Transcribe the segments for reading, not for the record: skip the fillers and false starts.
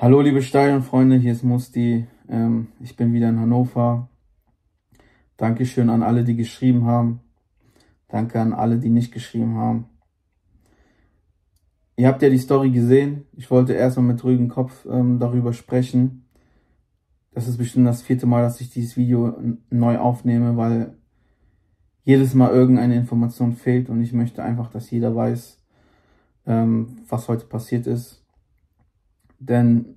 Hallo liebe Stadionfreunde, hier ist Musti, ich bin wieder in Hannover. Dankeschön an alle, die geschrieben haben. Danke an alle, die nicht geschrieben haben. Ihr habt ja die Story gesehen. Ich wollte erstmal mit ruhigem Kopf darüber sprechen. Das ist bestimmt das 4. Mal, dass ich dieses Video neu aufnehme, weil jedes Mal irgendeine Information fehlt und ich möchte einfach, dass jeder weiß, was heute passiert ist. Denn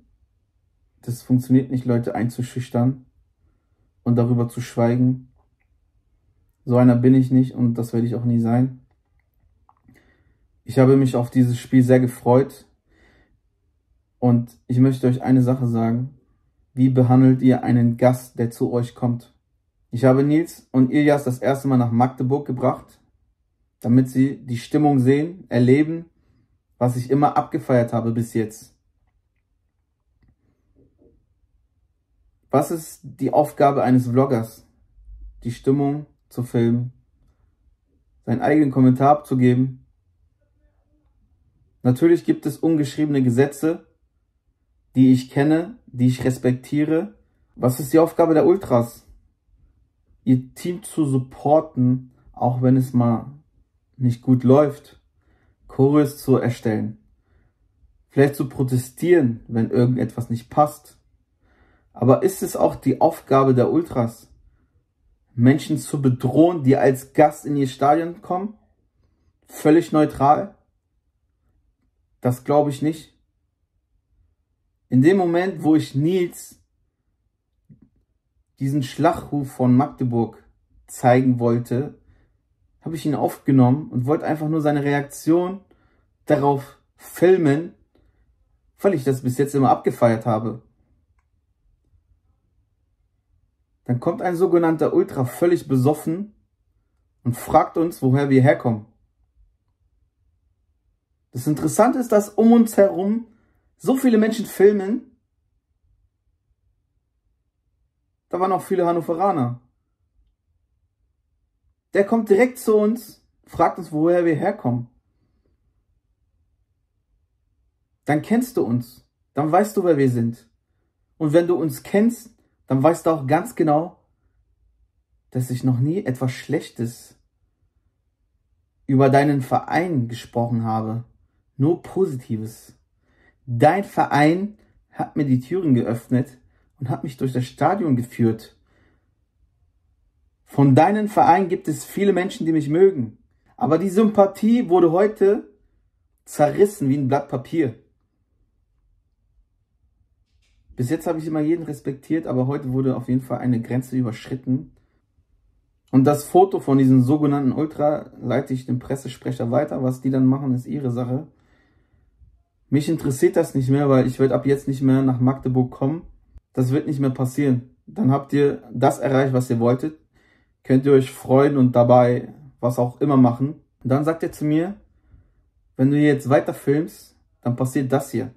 das funktioniert nicht, Leute einzuschüchtern und darüber zu schweigen. So einer bin ich nicht und das werde ich auch nie sein. Ich habe mich auf dieses Spiel sehr gefreut und ich möchte euch eine Sache sagen. Wie behandelt ihr einen Gast, der zu euch kommt? Ich habe Nils und Ilias das erste Mal nach Magdeburg gebracht, damit sie die Stimmung sehen, erleben, was ich immer abgefeiert habe bis jetzt. Was ist die Aufgabe eines Vloggers? Die Stimmung zu filmen, seinen eigenen Kommentar abzugeben. Natürlich gibt es ungeschriebene Gesetze, die ich kenne, die ich respektiere. Was ist die Aufgabe der Ultras? Ihr Team zu supporten, auch wenn es mal nicht gut läuft. Choreos zu erstellen. Vielleicht zu protestieren, wenn irgendetwas nicht passt. Aber ist es auch die Aufgabe der Ultras, Menschen zu bedrohen, die als Gast in ihr Stadion kommen? Völlig neutral? Das glaube ich nicht. In dem Moment, wo ich Nils diesen Schlachtruf von Magdeburg zeigen wollte, habe ich ihn aufgenommen und wollte einfach nur seine Reaktion darauf filmen, weil ich das bis jetzt immer abgefeiert habe. Dann kommt ein sogenannter Ultra völlig besoffen und fragt uns, woher wir herkommen. Das Interessante ist, dass um uns herum so viele Menschen filmen. Da waren auch viele Hannoveraner. Der kommt direkt zu uns, fragt uns, woher wir herkommen. Dann kennst du uns. Dann weißt du, wer wir sind. Und wenn du uns kennst, dann weißt du auch ganz genau, dass ich noch nie etwas Schlechtes über deinen Verein gesprochen habe. Nur Positives. Dein Verein hat mir die Türen geöffnet und hat mich durch das Stadion geführt. Von deinem Verein gibt es viele Menschen, die mich mögen. Aber die Sympathie wurde heute zerrissen wie ein Blatt Papier. Bis jetzt habe ich immer jeden respektiert, aber heute wurde auf jeden Fall eine Grenze überschritten. Und das Foto von diesem sogenannten Ultra leite ich dem Pressesprecher weiter. Was die dann machen, ist ihre Sache. Mich interessiert das nicht mehr, weil ich werde ab jetzt nicht mehr nach Magdeburg kommen. Das wird nicht mehr passieren. Dann habt ihr das erreicht, was ihr wolltet. Könnt ihr euch freuen und dabei was auch immer machen. Und dann sagt ihr zu mir, wenn du jetzt weiter filmst, dann passiert das hier.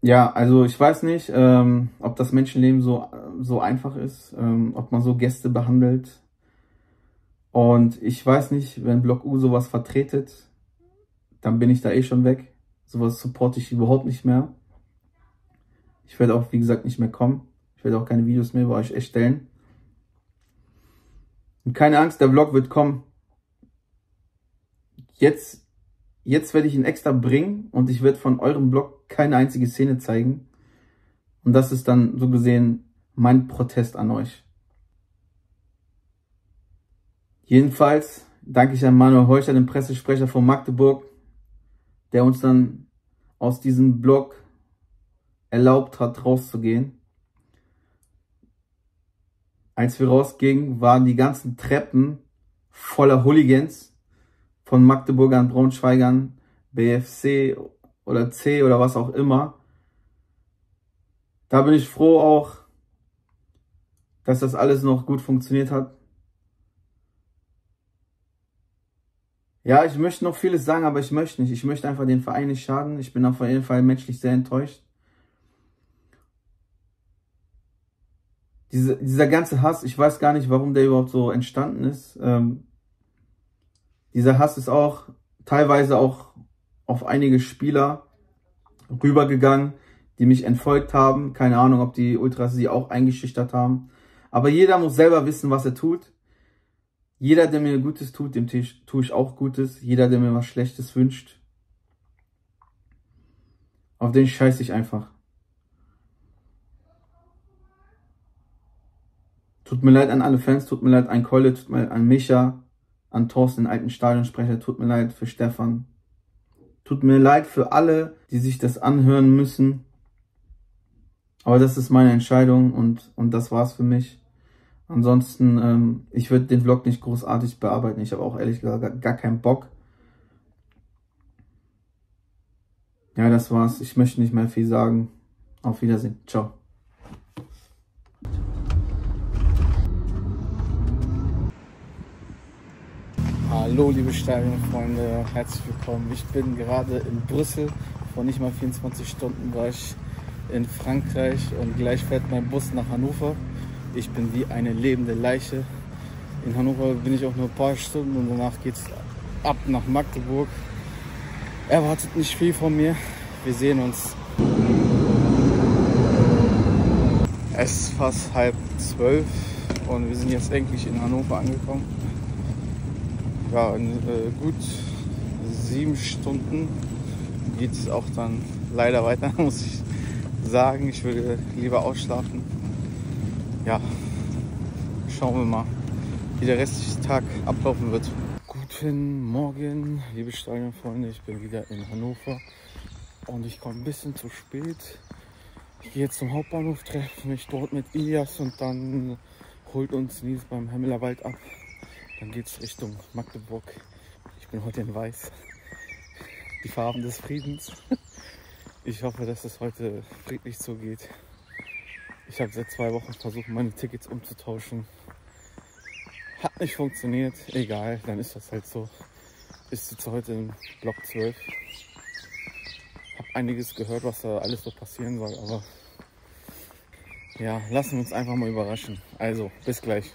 Ja, also ich weiß nicht, ob das Menschenleben so einfach ist, ob man so Gäste behandelt. Und ich weiß nicht, wenn Block U sowas vertretet, dann bin ich da eh schon weg. Sowas supporte ich überhaupt nicht mehr. Ich werde auch, wie gesagt, nicht mehr kommen. Ich werde auch keine Videos mehr bei euch erstellen. Und keine Angst, der Vlog wird kommen. Jetzt werde ich ihn extra bringen und ich werde von eurem Blog keine einzige Szene zeigen. Und das ist dann so gesehen mein Protest an euch. Jedenfalls danke ich an Manuel Heuchert, den Pressesprecher von Magdeburg, der uns dann aus diesem Blog erlaubt hat, rauszugehen. Als wir rausgingen, waren die ganzen Treppen voller Hooligans. Von Magdeburgern, Braunschweigern, BFC oder C oder was auch immer. Da bin ich froh auch, dass das alles noch gut funktioniert hat. Ja, ich möchte noch vieles sagen, aber ich möchte nicht. Ich möchte einfach den Verein nicht schaden. Ich bin auf jeden Fall menschlich sehr enttäuscht. Dieser ganze Hass, ich weiß gar nicht, warum der überhaupt so entstanden ist. Dieser Hass ist auch teilweise auch auf einige Spieler rübergegangen, die mich entfolgt haben. Keine Ahnung, ob die Ultras sie auch eingeschüchtert haben. Aber jeder muss selber wissen, was er tut. Jeder, der mir Gutes tut, dem tue ich auch Gutes. Jeder, der mir was Schlechtes wünscht, auf den scheiße ich einfach. Tut mir leid an alle Fans, tut mir leid an Keule, tut mir leid an Micha, an Thorsten, den alten Stadionsprecher, tut mir leid für Stefan. Tut mir leid für alle, die sich das anhören müssen. Aber das ist meine Entscheidung und das war's für mich. Ansonsten, ich würde den Vlog nicht großartig bearbeiten. Ich habe auch ehrlich gesagt gar keinen Bock. Ja, das war's. Ich möchte nicht mehr viel sagen. Auf Wiedersehen. Ciao. Hallo liebe Stadionfreunde, herzlich willkommen. Ich bin gerade in Brüssel. Vor nicht mal 24 Stunden war ich in Frankreich und gleich fährt mein Bus nach Hannover. Ich bin wie eine lebende Leiche. In Hannover bin ich auch nur ein paar Stunden und danach geht's ab nach Magdeburg. Erwartet nicht viel von mir. Wir sehen uns. Es ist fast 11:30 und wir sind jetzt endlich in Hannover angekommen. Ja, in gut 7 Stunden geht es auch dann leider weiter, muss ich sagen. Ich würde lieber ausschlafen. Ja, schauen wir mal, wie der restliche Tag ablaufen wird. Guten Morgen, liebe Stadionfreunde. Ich bin wieder in Hannover und ich komme ein bisschen zu spät. Ich gehe jetzt zum Hauptbahnhof, treffe mich dort mit Ilias und dann holt uns Nils beim Hemmelerwald ab. Dann geht es Richtung Magdeburg. Ich bin heute in Weiß. Die Farben des Friedens. Ich hoffe, dass es heute friedlich zugeht. Ich habe seit 2 Wochen versucht, meine Tickets umzutauschen. Hat nicht funktioniert. Egal, dann ist das halt so. Ist jetzt heute in Block 12. Habe einiges gehört, was da alles so passieren soll. Aber ja, lassen wir uns einfach mal überraschen. Also, bis gleich.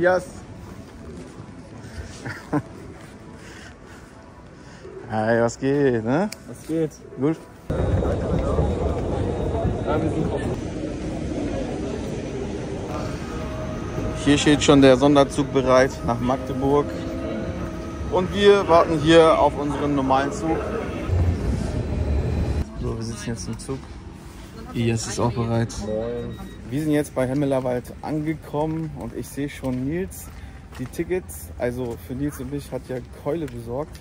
Yes. Hey, was geht, ne? Was geht? Gut. Hier steht schon der Sonderzug bereit nach Magdeburg. Und wir warten hier auf unseren normalen Zug. So, wir sitzen jetzt im Zug. Ilias ist auch bereit. Wir sind jetzt bei Hemmelerwald angekommen und ich sehe schon Nils. Die Tickets, also für Nils und mich, hat ja Keule besorgt.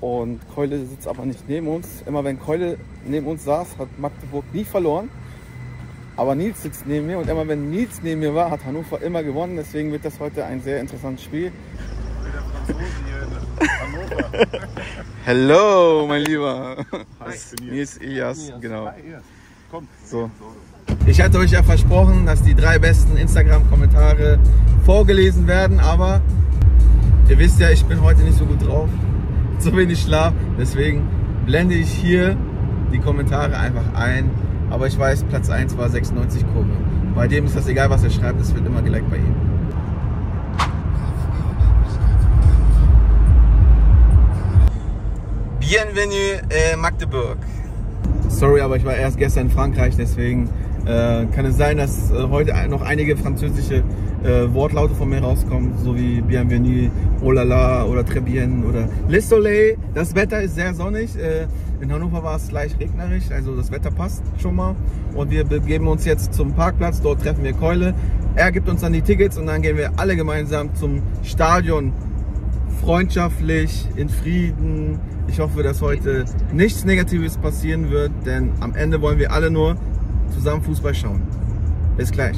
Und Keule sitzt aber nicht neben uns. Immer wenn Keule neben uns saß, hat Magdeburg nie verloren. Aber Nils sitzt neben mir und immer wenn Nils neben mir war, hat Hannover immer gewonnen. Deswegen wird das heute ein sehr interessantes Spiel. Hello, mein Lieber. Hi. Nils, Ilias, genau. Hi, Ilias. Komm. So. Ich hatte euch ja versprochen, dass die 3 besten Instagram-Kommentare vorgelesen werden, aber ihr wisst ja, ich bin heute nicht so gut drauf, zu wenig Schlaf, deswegen blende ich hier die Kommentare einfach ein, aber ich weiß, Platz 1 war 96 Kurve. Bei dem ist das egal, was er schreibt, es wird immer geliked bei ihm. Bienvenue Magdeburg. Sorry, aber ich war erst gestern in Frankreich, deswegen kann es sein, dass heute noch einige französische Wortlaute von mir rauskommen, so wie Bienvenue, oh la la oder très bien oder Le Soleil. Das Wetter ist sehr sonnig, in Hannover war es leicht regnerisch, also das Wetter passt schon mal. Und wir begeben uns jetzt zum Parkplatz, dort treffen wir Keule. Er gibt uns dann die Tickets und dann gehen wir alle gemeinsam zum Stadion. Freundschaftlich, in Frieden. Ich hoffe, dass heute nichts Negatives passieren wird, denn am Ende wollen wir alle nur zusammen Fußball schauen. Bis gleich.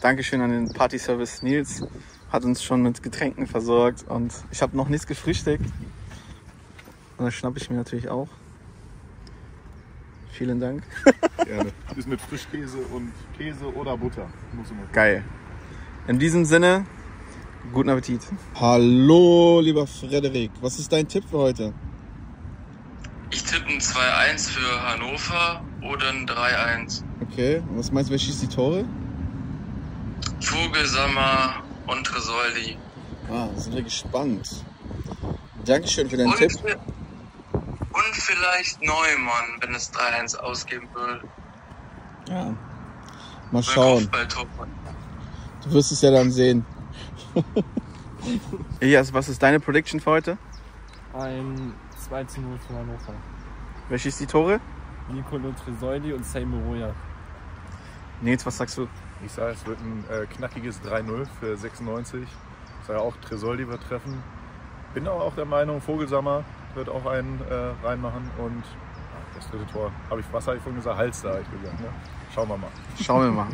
Dankeschön an den Partyservice Nils. Hat uns schon mit Getränken versorgt und ich habe noch nichts gefrühstückt. Und das schnappe ich mir natürlich auch. Vielen Dank. Gerne. Ist mit Frischkäse und Käse oder Butter. Muss immer. Geil. In diesem Sinne, guten Appetit. Hallo, lieber Frederik. Was ist dein Tipp für heute? Ich tippe ein 2-1 für Hannover oder ein 3-1. Okay. Und was meinst du, wer schießt die Tore? Vogelsammer und Tresoldi. Ah, sind wir gespannt. Dankeschön für deinen Tipp. Und vielleicht Neumann, wenn es 3-1 ausgeben würde. Ja, mal schauen. Du wirst es ja dann sehen. Ilias, was ist deine Prediction für heute? Ein 2-0 für Hannover. Wer schießt die Tore? Nicolo Tresoldi und Seymour-Oja. Nils, was sagst du? Ich sage, es wird ein knackiges 3-0 für 96. Ich sage auch, Tresoldi wird treffen. Bin aber auch der Meinung, Vogelsammer wird auch einen reinmachen. Und das dritte Tor, was habe ich vorhin gesagt? Hals, habe ich gesagt. Ne? Schauen wir mal. Schauen wir mal.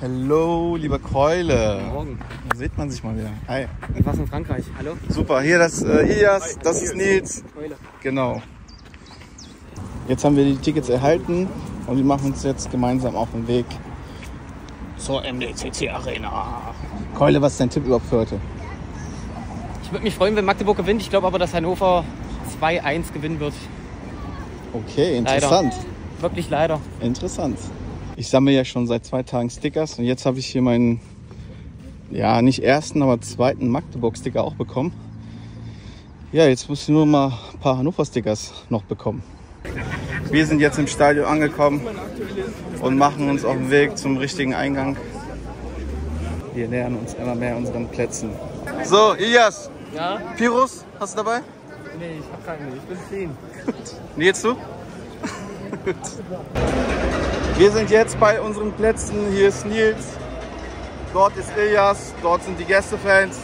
Hallo, lieber Keule. Guten Morgen. Da sieht man sich mal wieder. Hi. Und was in Frankreich? Hallo? Super, hier das Ilias, das ist Nils. Keule. Genau. Jetzt haben wir die Tickets erhalten und wir machen uns jetzt gemeinsam auf den Weg zur MDCC Arena. Keule, was ist dein Tipp überhaupt für heute? Ich würde mich freuen, wenn Magdeburg gewinnt. Ich glaube aber, dass Hannover 2-1 gewinnen wird. Okay, interessant. Leider. Wirklich leider. Interessant. Ich sammle ja schon seit 2 Tagen Stickers und jetzt habe ich hier meinen, ja nicht ersten, aber zweiten Magdeburg-Sticker auch bekommen. Ja, jetzt muss ich nur mal ein paar Hannover-Stickers noch bekommen. Wir sind jetzt im Stadion angekommen und machen uns auf den Weg zum richtigen Eingang. Wir nähern uns immer mehr unseren Plätzen. So, Ilias. Ja? Pirus, hast du dabei? Nee, ich hab keine. Ich bin clean. Nils, du? Gut. Wir sind jetzt bei unseren Plätzen. Hier ist Nils. Dort ist Ilias. Dort sind die Gästefans.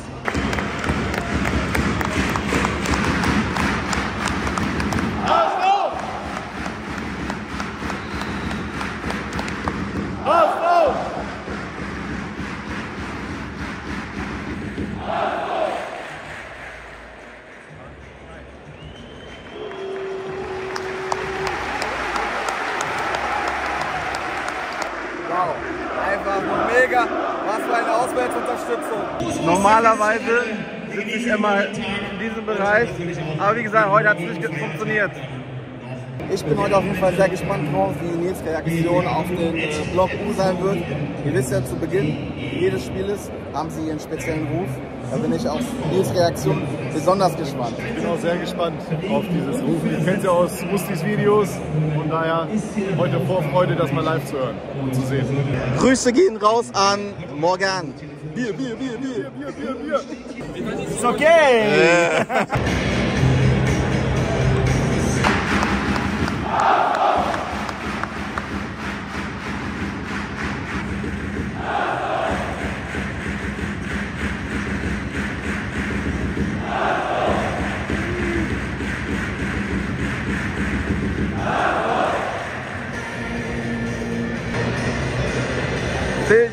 Normalerweise sitze ich immer in diesem Bereich, aber wie gesagt, heute hat es nicht funktioniert. Ich bin heute auf jeden Fall sehr gespannt drauf, wie Nils' Reaktion auf den Block U sein wird. Ihr wisst ja, zu Beginn jedes Spieles haben sie ihren speziellen Ruf. Da bin ich auf Nils' Reaktion besonders gespannt. Ich bin auch sehr gespannt auf dieses Rufen. Ihr kennt es ja aus Mustis Videos. Von daher heute Vorfreude, das mal live zu hören und zu sehen. Grüße gehen raus an Morgan. Bier, Bier, Bier, Bier, Bier, Bier, Bier. It's okay!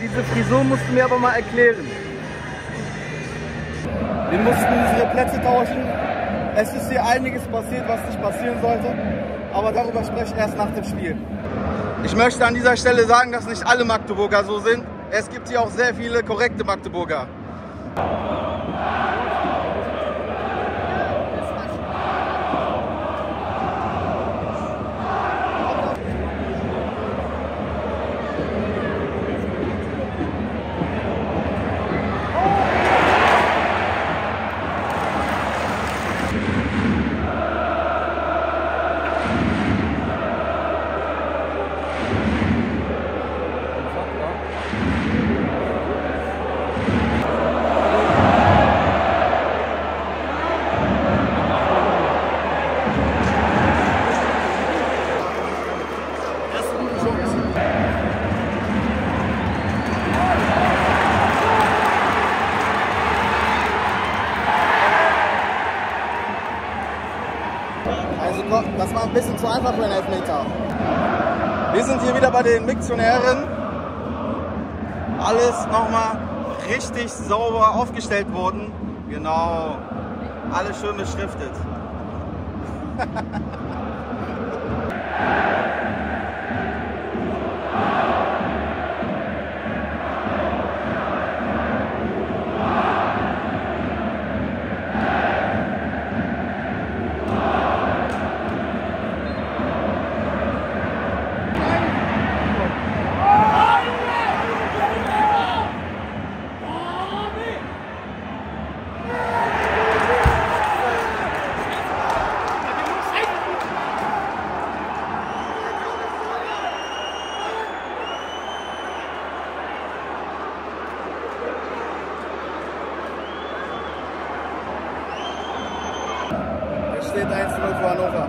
Diese Frisur musst du mir aber mal erklären. Wir mussten unsere Plätze tauschen. Es ist hier einiges passiert, was nicht passieren sollte. Aber darüber spreche ich erst nach dem Spiel. Ich möchte an dieser Stelle sagen, dass nicht alle Magdeburger so sind. Es gibt hier auch sehr viele korrekte Magdeburger. Das war ein bisschen zu einfach für einen Elfmeter. Wir sind hier wieder bei den Miktionären. alles nochmal richtig sauber aufgestellt worden. Genau, alles schön beschriftet. Steht 1-0 für Hannover.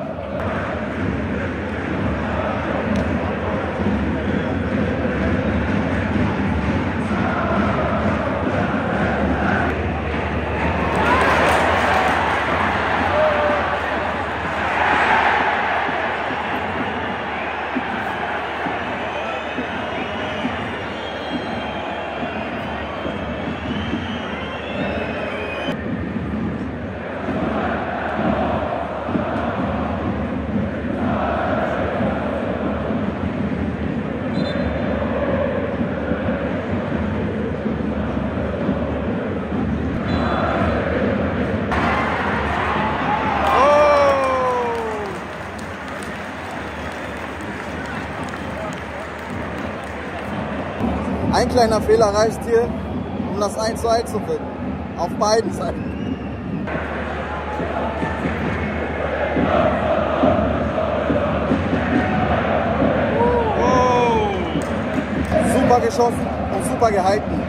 Ein kleiner Fehler reicht hier, um das 1:1 zu finden. Auf beiden Seiten. Oh. Super geschossen und super gehalten.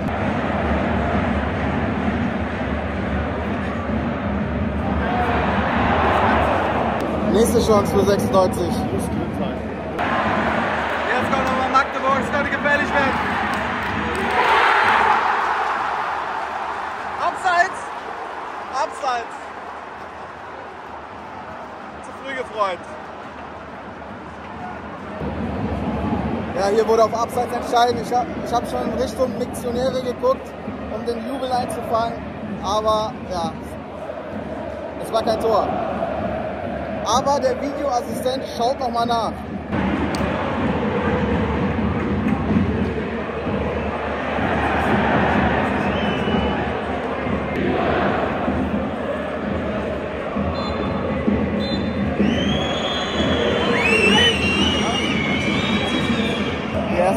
Nächste Chance für 96. Jetzt kommt nochmal Magdeburg, es könnte gefährlich werden. Zu früh gefreut. Ja, hier wurde auf Abseits entschieden. Ich hab schon in Richtung Miktionäre geguckt, um den Jubel einzufangen, aber ja, es war kein Tor. Aber der Videoassistent schaut nochmal nach.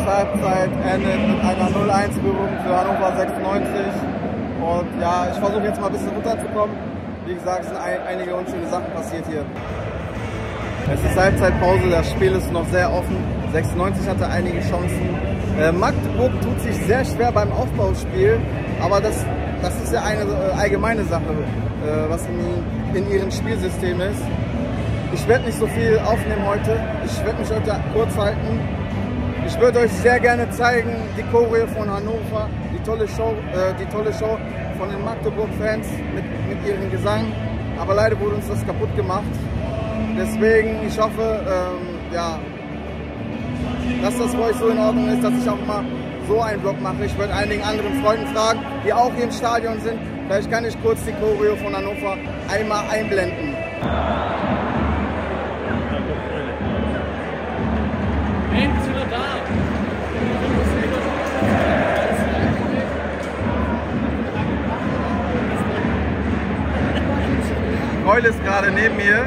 Halbzeit endet mit einer 0-1-Führung für Hannover 96 und ja, ich versuche jetzt mal ein bisschen runterzukommen. Wie gesagt, es sind einige unschöne Sachen passiert hier. Es ist Halbzeitpause, das Spiel ist noch sehr offen. 96 hatte einige Chancen. Magdeburg tut sich sehr schwer beim Aufbauspiel, aber das ist ja eine allgemeine Sache, was in ihrem Spielsystem ist. Ich werde nicht so viel aufnehmen heute, ich werde mich heute kurz halten. Ich würde euch sehr gerne zeigen, die Choreo von Hannover, die tolle Show von den Magdeburg-Fans mit ihrem Gesang. Aber leider wurde uns das kaputt gemacht. Deswegen, ich hoffe, ja, dass das für euch so in Ordnung ist, dass ich auch mal so einen Vlog mache. Ich werde einigen anderen Freunden fragen, die auch hier im Stadion sind. Vielleicht kann ich kurz die Choreo von Hannover einmal einblenden. Keule ist gerade neben mir.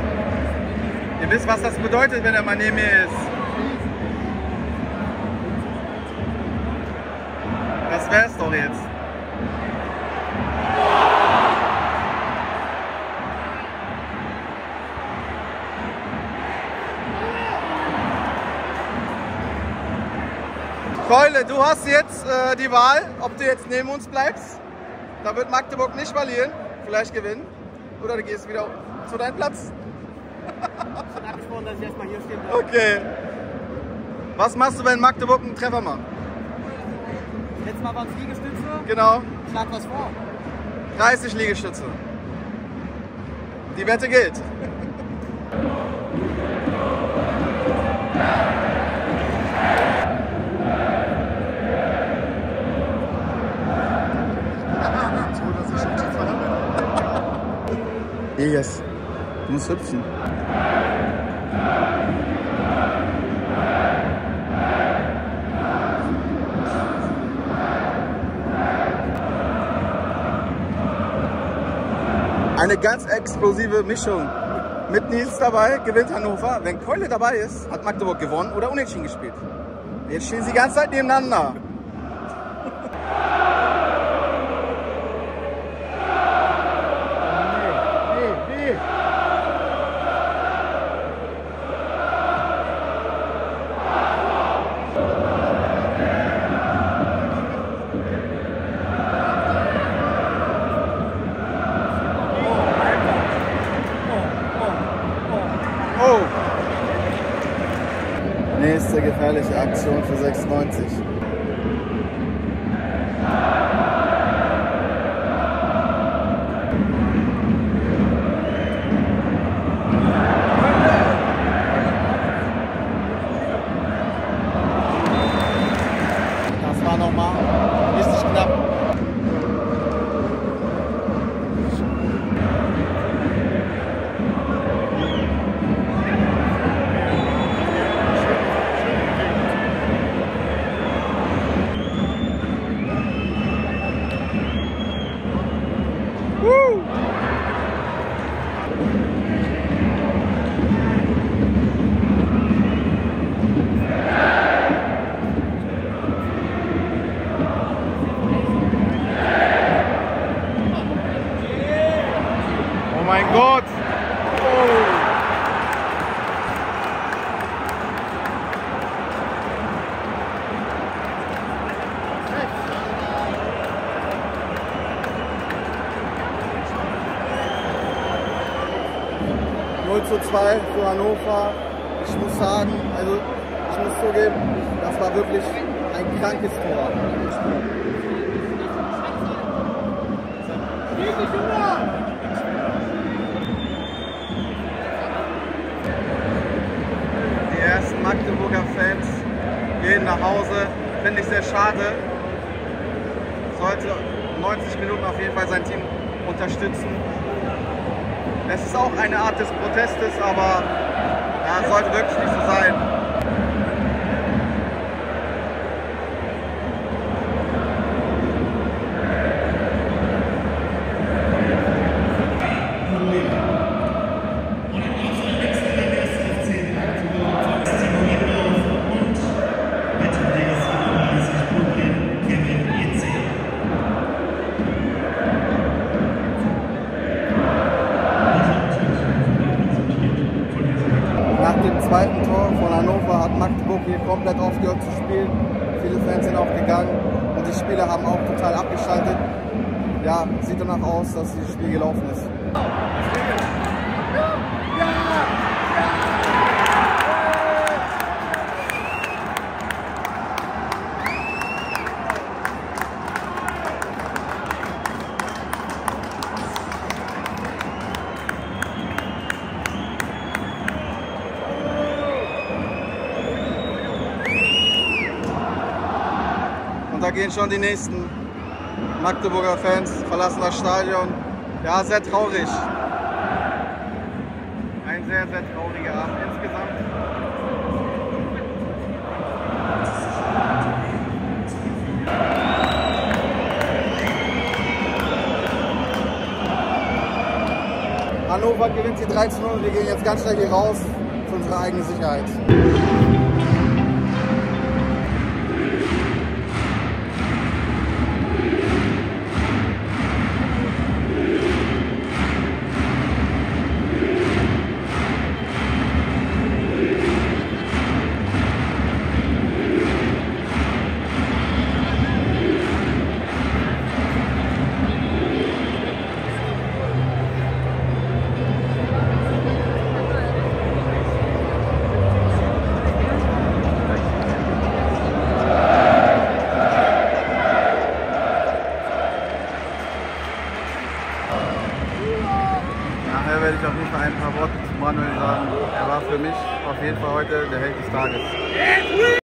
Ihr wisst, was das bedeutet, wenn er mal neben mir ist. Das wär's doch jetzt. Keule, du hast jetzt die Wahl, ob du jetzt neben uns bleibst. Da wird Magdeburg nicht verlieren, vielleicht gewinnen. Oder du gehst wieder zu deinem Platz? Ich bin abgesprochen, dass ich erstmal hier stehen bleibe. Okay. Was machst du, wenn Magdeburg einen Treffer macht? Letztes Mal waren es Liegestütze. Genau. Ich schlag was vor. 30 Liegestütze. Die Wette gilt. Ilias, du musst hüpfen. Eine ganz explosive Mischung. Mit Nils dabei gewinnt Hannover. Wenn Keule dabei ist, hat Magdeburg gewonnen oder unentschieden gespielt. Jetzt stehen sie die ganze Zeit nebeneinander. Nächste gefährliche Aktion für 96. Das war nochmal richtig knapp. Für Hannover. Ich muss sagen, also ich muss zugeben, das war wirklich ein krankes Tor. Die ersten Magdeburger Fans gehen nach Hause. Finde ich sehr schade. Sollte 90 Minuten auf jeden Fall sein Team unterstützen. Es ist auch eine Art des Protestes, aber ja, sollte wirklich nicht so sein. Komplett aufgehört zu spielen. Viele Fans sind auch gegangen und die Spieler haben auch total abgeschaltet. Ja, sieht danach aus, dass dieses Spiel gelaufen ist. Da gehen schon die nächsten Magdeburger Fans, verlassen das Stadion. Ja, sehr traurig. Ein sehr, sehr trauriger Abend insgesamt. Hannover gewinnt hier 3:0 und wir gehen jetzt ganz schnell hier raus für unsere eigene Sicherheit. Manuel sagen, er war für mich auf jeden Fall heute der Held des Tages.